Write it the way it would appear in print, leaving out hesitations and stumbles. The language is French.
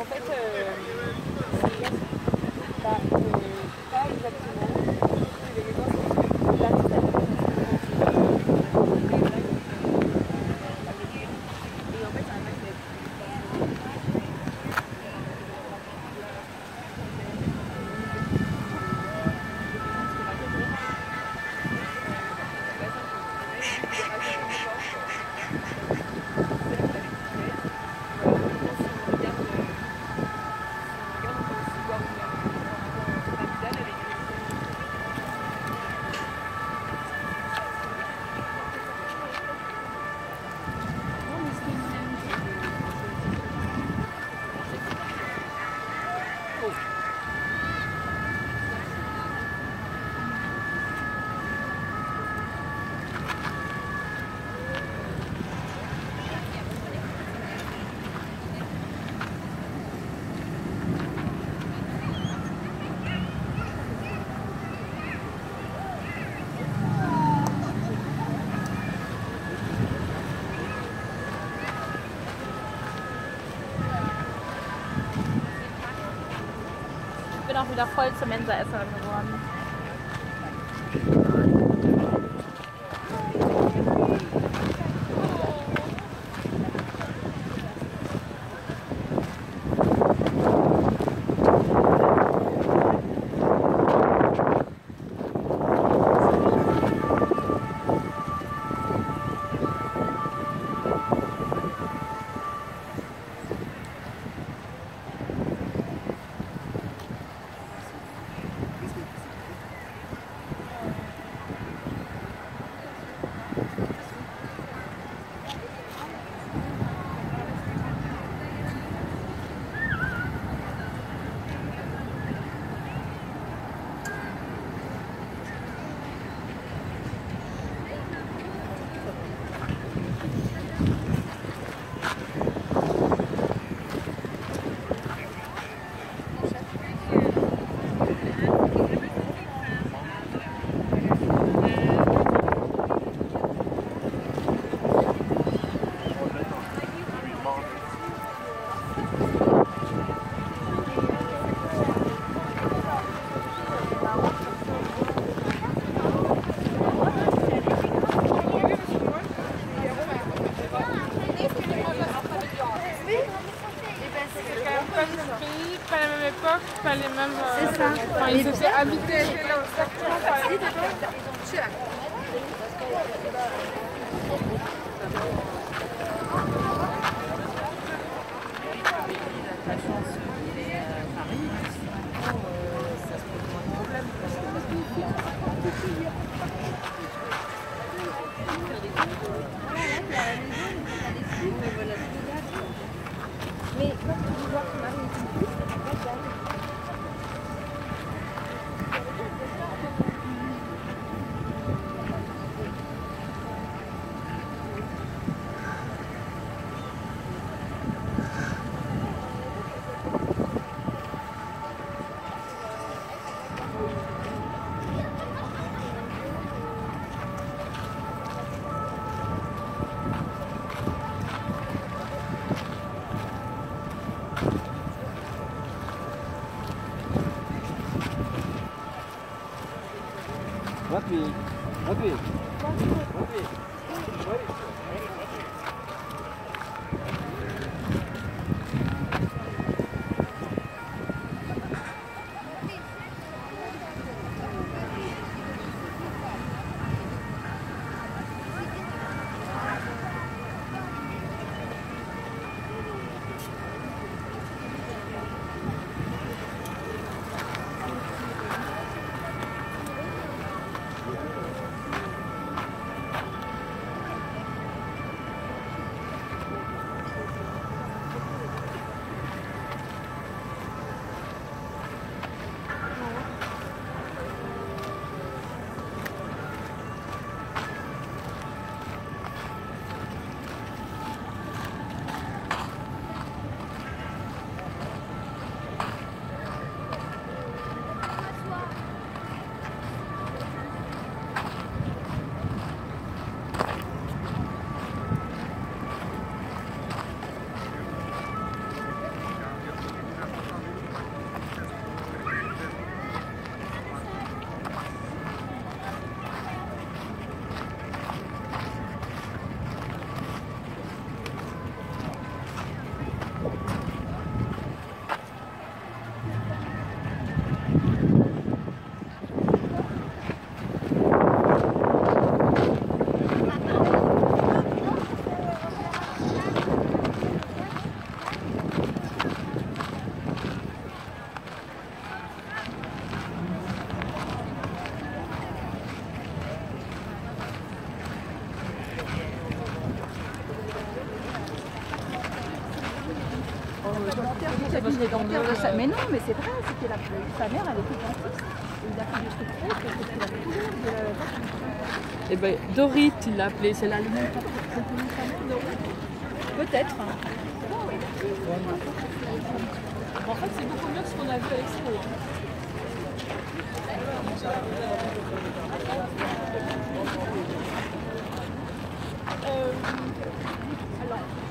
en fait, pas exactement. Ich bin auch wieder voll zum Mensaesser geworden. Pas les mêmes. C'est ça. Enfin, ils étaient habités. Mais non, mais c'est vrai, c'était la plus. Sa mère, elle était en France. Il a fait des trucs trop, c'était la plus. Eh bien, Dorit, il l'a appelée, c'est l'allemande. Peut-être. En fait, c'est beaucoup mieux que ce qu'on a vu à l'expo. Alors.